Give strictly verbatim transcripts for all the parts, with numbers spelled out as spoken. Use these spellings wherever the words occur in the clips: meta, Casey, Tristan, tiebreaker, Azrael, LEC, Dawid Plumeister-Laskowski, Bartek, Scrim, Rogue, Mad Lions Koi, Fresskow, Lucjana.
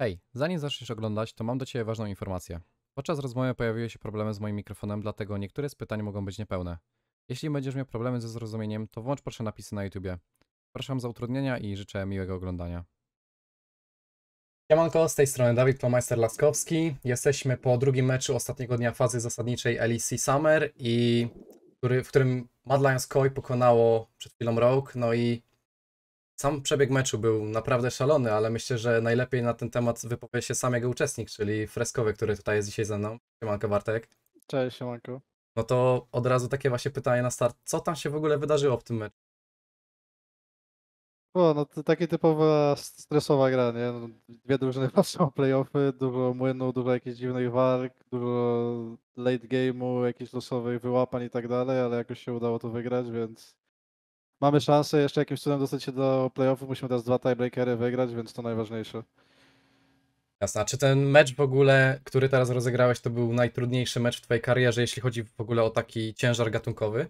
Hej, zanim zaczniesz oglądać, to mam do Ciebie ważną informację. Podczas rozmowy pojawiły się problemy z moim mikrofonem, dlatego niektóre z pytań mogą być niepełne. Jeśli będziesz miał problemy ze zrozumieniem, to włącz proszę napisy na YouTubie. Zapraszam za utrudnienia i życzę miłego oglądania. Siemanko, z tej strony Dawid Plumeister-Laskowski. Jesteśmy po drugim meczu ostatniego dnia fazy zasadniczej L E C Summer, i który, w którym Mad Lions Koi pokonało przed chwilą Rogue. No i sam przebieg meczu był naprawdę szalony, ale myślę, że najlepiej na ten temat wypowie się sam jego uczestnik, czyli Fresskowy, który tutaj jest dzisiaj ze mną. Siemanko, Bartek. Cześć, siemanko. No to od razu takie właśnie pytanie na start. Co tam się w ogóle wydarzyło w tym meczu? O, no to taka typowa stresowa gra, nie? No, dwie drużyny patrzą o play-offy, dużo młynu, dużo jakichś dziwnych walk, dużo late game'u, jakichś losowych wyłapań i tak dalej, ale jakoś się udało to wygrać, więc mamy szansę jeszcze jakimś cudem dostać się do play-offu. Musimy teraz dwa tiebreakery wygrać, więc to najważniejsze. Jasne, a czy ten mecz w ogóle, który teraz rozegrałeś, to był najtrudniejszy mecz w twojej karierze, jeśli chodzi w ogóle o taki ciężar gatunkowy?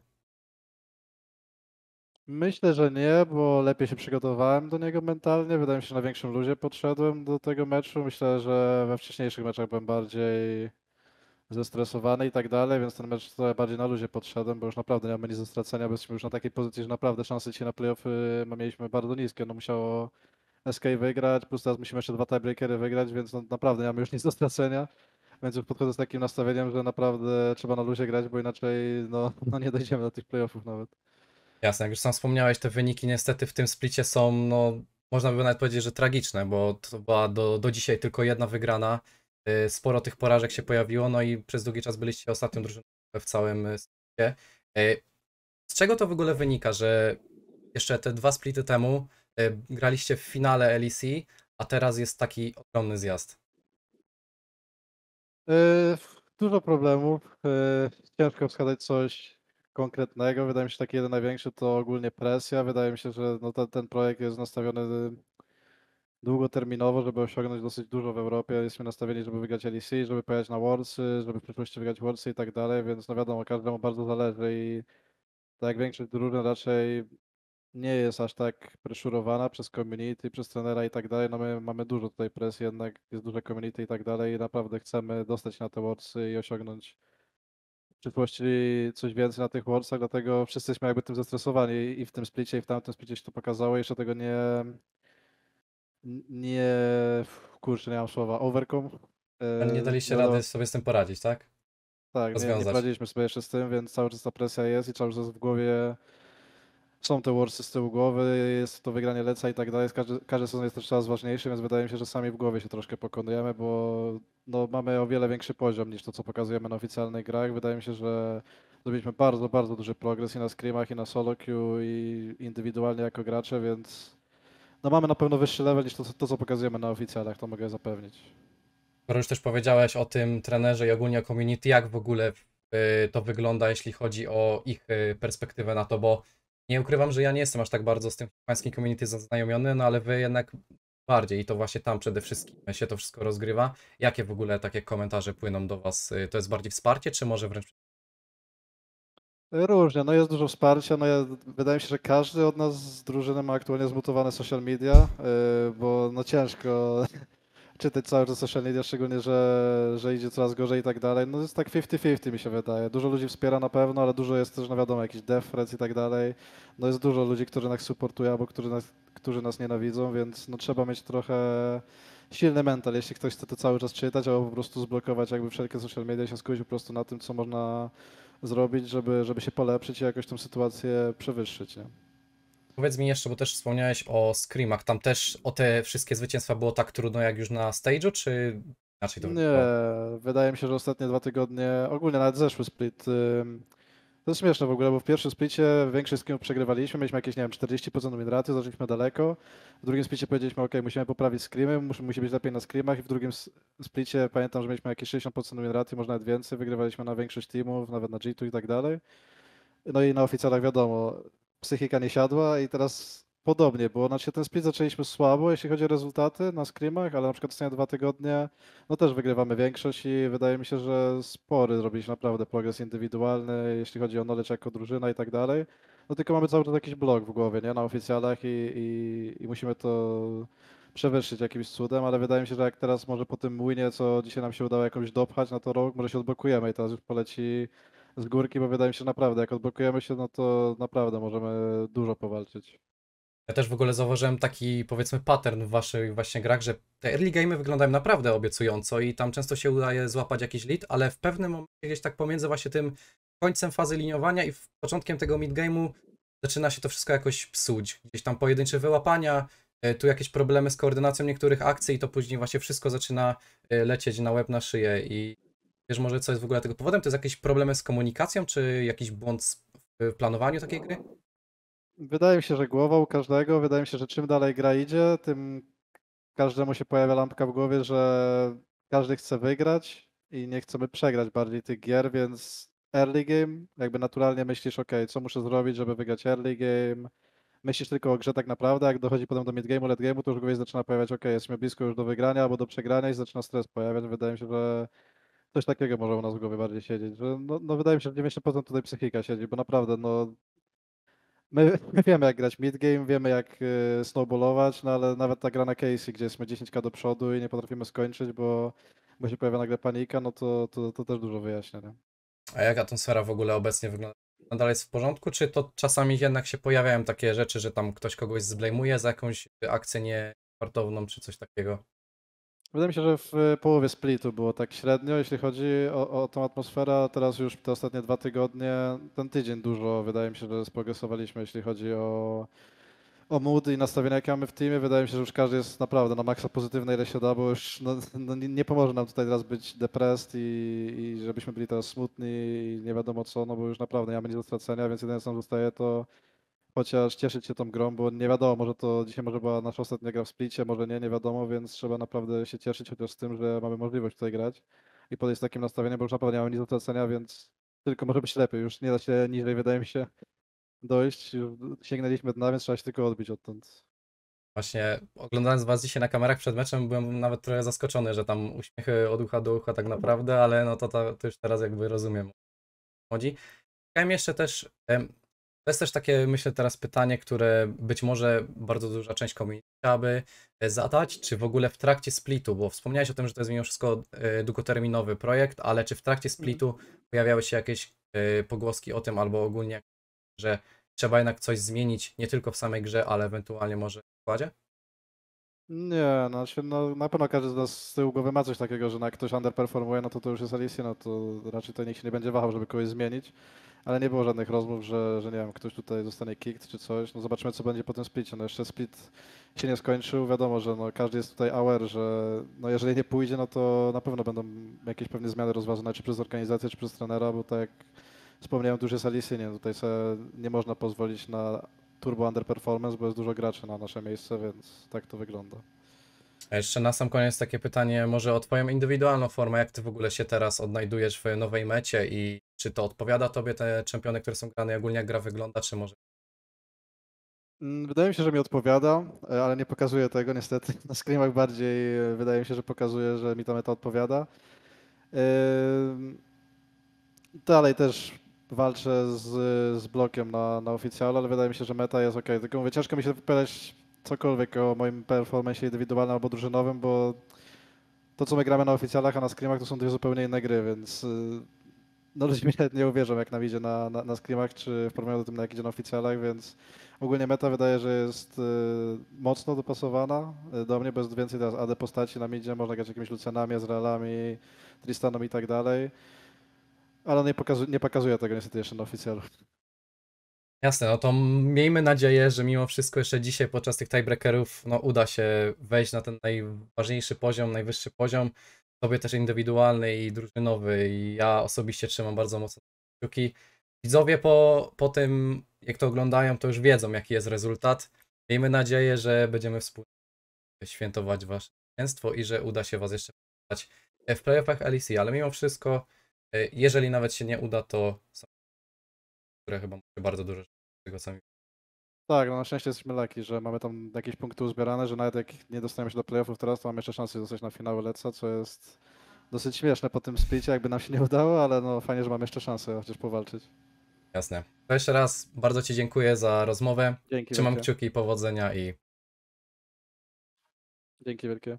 Myślę, że nie, bo lepiej się przygotowałem do niego mentalnie. Wydaje mi się, że na większym luzie podszedłem do tego meczu. Myślę, że we wcześniejszych meczach byłem bardziej zestresowany i tak dalej, więc ten mecz trochę bardziej na luzie podszedłem, bo już naprawdę nie mamy nic do stracenia, bo jesteśmy już na takiej pozycji, że naprawdę szanse dzisiaj na play-offy mieliśmy bardzo niskie. No musiało S K wygrać, plus teraz musimy jeszcze dwa tiebreakery wygrać, więc no naprawdę nie mamy już nic do stracenia. Więc już podchodzę z takim nastawieniem, że naprawdę trzeba na luzie grać, bo inaczej no, no nie dojdziemy do tych play-offów nawet. Jasne, jak już sam wspomniałeś, te wyniki niestety w tym splicie są, no można by nawet powiedzieć, że tragiczne, bo to była do, do dzisiaj tylko jedna wygrana. Sporo tych porażek się pojawiło, no i przez długi czas byliście ostatnią drużyną w całym splicie. Z czego to w ogóle wynika, że jeszcze te dwa splity temu graliście w finale L E C, a teraz jest taki ogromny zjazd? Dużo problemów, ciężko wskazać coś konkretnego. Wydaje mi się, że taki jeden największy to ogólnie presja. Wydaje mi się, że no ten, ten projekt jest nastawiony długoterminowo, żeby osiągnąć dosyć dużo w Europie. Jesteśmy nastawieni, żeby wygrać L E C, żeby pojechać na Worldsy, żeby w przyszłości wygrać Worldsy i tak dalej, więc no wiadomo, każdemu bardzo zależy i tak jak większość drużyn raczej nie jest aż tak preszurowana przez community, przez trenera i tak dalej. No my mamy dużo tutaj presji, jednak jest duże community i tak dalej i naprawdę chcemy dostać się na te Worldsy i osiągnąć w przyszłości coś więcej na tych Worldsach, dlatego wszyscy jesteśmy jakby tym zestresowani i w tym splicie, i w tamtym splicie się to pokazało. Jeszcze tego nie... nie... kurczę, nie mam słowa, overcome. Nie daliście no, rady sobie z tym poradzić, tak? Tak, nie, nie poradziliśmy sobie jeszcze z tym, więc cały czas ta presja jest i cały czas w głowie są te Worldsy z tyłu głowy, jest to wygranie Leca i tak dalej. Każdy, każdy sezon jest też coraz ważniejszy, więc wydaje mi się, że sami w głowie się troszkę pokonujemy, bo no, mamy o wiele większy poziom niż to, co pokazujemy na oficjalnych grach. Wydaje mi się, że zrobiliśmy bardzo, bardzo duży progres i na scrimach, i na solo queue, i indywidualnie jako gracze, więc no, mamy na pewno wyższy level niż to, to, co pokazujemy na oficjalach, to mogę zapewnić. Skoro już też powiedziałeś o tym trenerze i ogólnie o community, jak w ogóle to wygląda, jeśli chodzi o ich perspektywę na to, bo nie ukrywam, że ja nie jestem aż tak bardzo z tym hiszpańskim community zaznajomiony, no ale wy jednak bardziej i to właśnie tam przede wszystkim się to wszystko rozgrywa. Jakie w ogóle takie komentarze płyną do was? To jest bardziej wsparcie, czy może wręcz? Różnie, no jest dużo wsparcia. No ja, wydaje mi się, że każdy od nas z drużyny ma aktualnie zmutowane social media, yy, bo no ciężko czytać cały czas social media, szczególnie, że, że idzie coraz gorzej i tak dalej. No jest tak fifty fifty mi się wydaje. Dużo ludzi wspiera na pewno, ale dużo jest też, no wiadomo, jakiś death threats i tak dalej. No jest dużo ludzi, którzy nas supportują, albo którzy nas, którzy nas nienawidzą, więc no trzeba mieć trochę silny mental, jeśli ktoś chce to cały czas czytać, albo po prostu zblokować jakby wszelkie social media i się skupić po prostu na tym, co można zrobić, żeby, żeby się polepszyć i jakoś tą sytuację przewyższyć, nie? Powiedz mi jeszcze, bo też wspomniałeś o scrimach, tam też o te wszystkie zwycięstwa było tak trudno jak już na stage'u, czy inaczej to wyglądało? Nie, wydaje mi się, że ostatnie dwa tygodnie, ogólnie nawet zeszły split, to jest śmieszne w ogóle, bo w pierwszym splicie większość skrimów przegrywaliśmy, mieliśmy jakieś, nie wiem, czterdzieści procent win raty, zaczęliśmy daleko, w drugim splicie powiedzieliśmy, ok, musimy poprawić skrimy, musi być lepiej na skrimach i w drugim splicie pamiętam, że mieliśmy jakieś sześćdziesiąt procent win raty, może nawet więcej, wygrywaliśmy na większość teamów, nawet na G dwa i tak dalej, no i na oficjalach wiadomo, psychika nie siadła i teraz podobnie było. Znaczy ten split zaczęliśmy słabo, jeśli chodzi o rezultaty na scrimach, ale na przykład ostatnie dwa tygodnie no też wygrywamy większość i wydaje mi się, że spory zrobiliśmy naprawdę progres indywidualny, jeśli chodzi o knowledge jako drużyna i tak dalej. No tylko mamy cały czas jakiś blok w głowie, nie? Na oficjalach i, i, i musimy to przewyższyć jakimś cudem, ale wydaje mi się, że jak teraz może po tym młynie, co dzisiaj nam się udało jakąś dopchać, no to Rogue może się odblokujemy i teraz już poleci z górki, bo wydaje mi się naprawdę, jak odblokujemy się, no to naprawdę możemy dużo powalczyć. Ja też w ogóle zauważyłem taki, powiedzmy, pattern w waszych właśnie grach, że te early game'y wyglądają naprawdę obiecująco i tam często się udaje złapać jakiś lead, ale w pewnym momencie gdzieś tak pomiędzy właśnie tym końcem fazy liniowania i początkiem tego mid-game'u zaczyna się to wszystko jakoś psuć. Gdzieś tam pojedyncze wyłapania, tu jakieś problemy z koordynacją niektórych akcji i to później właśnie wszystko zaczyna lecieć na łeb, na szyję. I wiesz może, co jest w ogóle tego powodem? To jest jakieś problemy z komunikacją, czy jakiś błąd w planowaniu takiej gry? Wydaje mi się, że głową każdego, wydaje mi się, że czym dalej gra idzie, tym każdemu się pojawia lampka w głowie, że każdy chce wygrać i nie chcemy przegrać bardziej tych gier, więc early game, jakby naturalnie myślisz, ok, co muszę zrobić, żeby wygrać early game, myślisz tylko o grze tak naprawdę, jak dochodzi potem do mid game'u, late game'u, to już głowie zaczyna pojawiać, ok, jesteśmy blisko już do wygrania albo do przegrania i zaczyna stres pojawiać, wydaje mi się, że coś takiego może u nas w głowie bardziej siedzieć, że no, no wydaje mi się, że dziewięćdziesiąt procent tutaj psychika siedzi, bo naprawdę, no My, my wiemy, jak grać mid-game, wiemy, jak y, snowballować, no ale nawet ta gra na Casey, gdzie jesteśmy dziesięć tysięcy do przodu i nie potrafimy skończyć, bo, bo się pojawia nagle panika, no to, to, to też dużo wyjaśnia. Nie? A jak atmosfera w ogóle obecnie wygląda? Nadal jest w porządku, czy to czasami jednak się pojawiają takie rzeczy, że tam ktoś kogoś zblejmuje za jakąś akcję niewartowną, czy coś takiego? Wydaje mi się, że w połowie splitu było tak średnio, jeśli chodzi o, o tą atmosferę, a teraz już te ostatnie dwa tygodnie, ten tydzień dużo, wydaje mi się, że sprogresowaliśmy, jeśli chodzi o, o mood i nastawienia, jakie mamy w teamie. Wydaje mi się, że już każdy jest naprawdę na maksa pozytywny, ile się da, bo już no, no, nie pomoże nam tutaj teraz być depressed i, i żebyśmy byli teraz smutni i nie wiadomo co, no bo już naprawdę nie mamy nic do stracenia, więc jedyne, co nam zostaje, to chociaż cieszyć się tą grą, bo nie wiadomo, może to dzisiaj może była nasza ostatnia gra w splicie, może nie, nie wiadomo, więc trzeba naprawdę się cieszyć chociaż z tym, że mamy możliwość tutaj grać i podejść z takim nastawieniem, bo już naprawdę nie mamy nic do tracenia, więc tylko może być lepiej, już nie da się niżej, wydaje mi się, dojść, już sięgnęliśmy dna, więc trzeba się tylko odbić odtąd. Właśnie oglądając was dzisiaj na kamerach przed meczem, byłem nawet trochę zaskoczony, że tam uśmiechy od ucha do ucha tak naprawdę, ale no to, to, to już teraz jakby rozumiem. Chodzi. Chciałem jeszcze też... Em, To jest też takie, myślę, teraz pytanie, które być może bardzo duża część community chciałaby zadać, czy w ogóle w trakcie splitu, bo wspomniałeś o tym, że to jest mimo wszystko długoterminowy projekt, ale czy w trakcie splitu pojawiały się jakieś pogłoski o tym, albo ogólnie, że trzeba jednak coś zmienić, nie tylko w samej grze, ale ewentualnie może w składzie? Nie, znaczy, no, na pewno każdy z nas z tyłu głowy ma coś takiego, że jak ktoś underperformuje, no to to już jest L E C, no to raczej to nikt się nie będzie wahał, żeby kogoś zmienić. Ale nie było żadnych rozmów, że, że nie wiem, ktoś tutaj zostanie kicked czy coś. No zobaczymy, co będzie po tym splicie. No jeszcze split się nie skończył. Wiadomo, że no każdy jest tutaj aware, że no jeżeli nie pójdzie, no to na pewno będą jakieś pewne zmiany rozważone, czy przez organizację, czy przez trenera, bo tak jak wspomniałem, tu już jest L E C, nie? Tutaj sobie nie można pozwolić na turbo underperformance, bo jest dużo graczy na nasze miejsce, więc tak to wygląda. A jeszcze na sam koniec takie pytanie może o twoją indywidualną formę. Jak ty w ogóle się teraz odnajdujesz w nowej mecie i czy to odpowiada tobie te czempiony, które są grane, ogólnie jak gra wygląda, czy może? Wydaje mi się, że mi odpowiada, ale nie pokazuje tego niestety. Na screenach bardziej wydaje mi się, że pokazuje, że mi ta meta odpowiada. Dalej też walczę z, z blokiem na, na oficjalu, ale wydaje mi się, że meta jest ok. Tylko mówię, ciężko mi się wypowiadać cokolwiek o moim performance indywidualnym albo drużynowym, bo to, co my gramy na oficjalach, a na scrimach, to są dwie zupełnie inne gry, więc no ludzie mi nie uwierzą, jak nam idzie na, na, na scrimach, czy w porównaniu do tym, jak idzie na oficjalach, więc ogólnie meta wydaje, że jest y, mocno dopasowana do mnie, bez więcej teraz A D postaci nam idzie, można grać jakimiś Lucjanami, Azraelami, Tristanom i tak dalej, ale nie, pokazu nie pokazuje tego niestety jeszcze na oficjalu. Jasne, no to miejmy nadzieję, że mimo wszystko jeszcze dzisiaj podczas tych tiebreakerów no, uda się wejść na ten najważniejszy poziom, najwyższy poziom, tobie też indywidualny i drużynowy i ja osobiście trzymam bardzo mocno kciuki. Widzowie po, po tym, jak to oglądają, to już wiedzą, jaki jest rezultat. Miejmy nadzieję, że będziemy wspólnie świętować wasze zwycięstwo i że uda się was jeszcze wygrać w playoffach L E C, ale mimo wszystko, jeżeli nawet się nie uda, to są które chyba macie bardzo dużo z tego sami. Tak, no na szczęście jesteśmy lucky, że mamy tam jakieś punkty uzbierane, że nawet jak nie dostaniemy się do playoffów teraz, to mamy jeszcze szansę zostać na finały L E C, co jest dosyć śmieszne po tym splicie, jakby nam się nie udało, ale no fajnie, że mamy jeszcze szansę chociaż powalczyć. Jasne. To jeszcze raz bardzo ci dziękuję za rozmowę. Dzięki. Trzymam wiecie. Kciuki, powodzenia i... Dzięki wielkie.